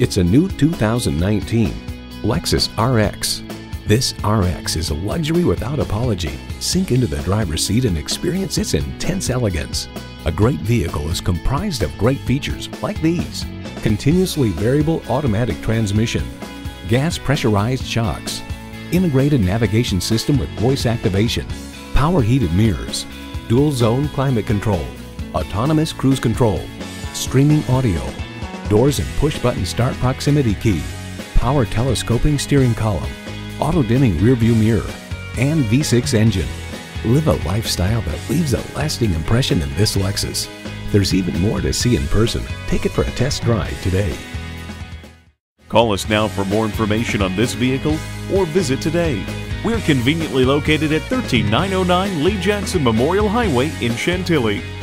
It's a new 2019 Lexus RX. This RX is a luxury without apology. Sink into the driver's seat and experience its intense elegance. A great vehicle is comprised of great features like these: continuously variable automatic transmission, gas pressurized shocks, integrated navigation system with voice activation, power heated mirrors, dual zone climate control, autonomous cruise control, streaming audio, doors and push button start proximity key, power telescoping steering column, auto dimming rear view mirror, and V6 engine. Live a lifestyle that leaves a lasting impression in this Lexus. There's even more to see in person. Take it for a test drive today. Call us now for more information on this vehicle or visit today. We're conveniently located at 13909 Lee Jackson Memorial Highway in Chantilly.